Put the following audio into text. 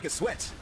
break a sweat.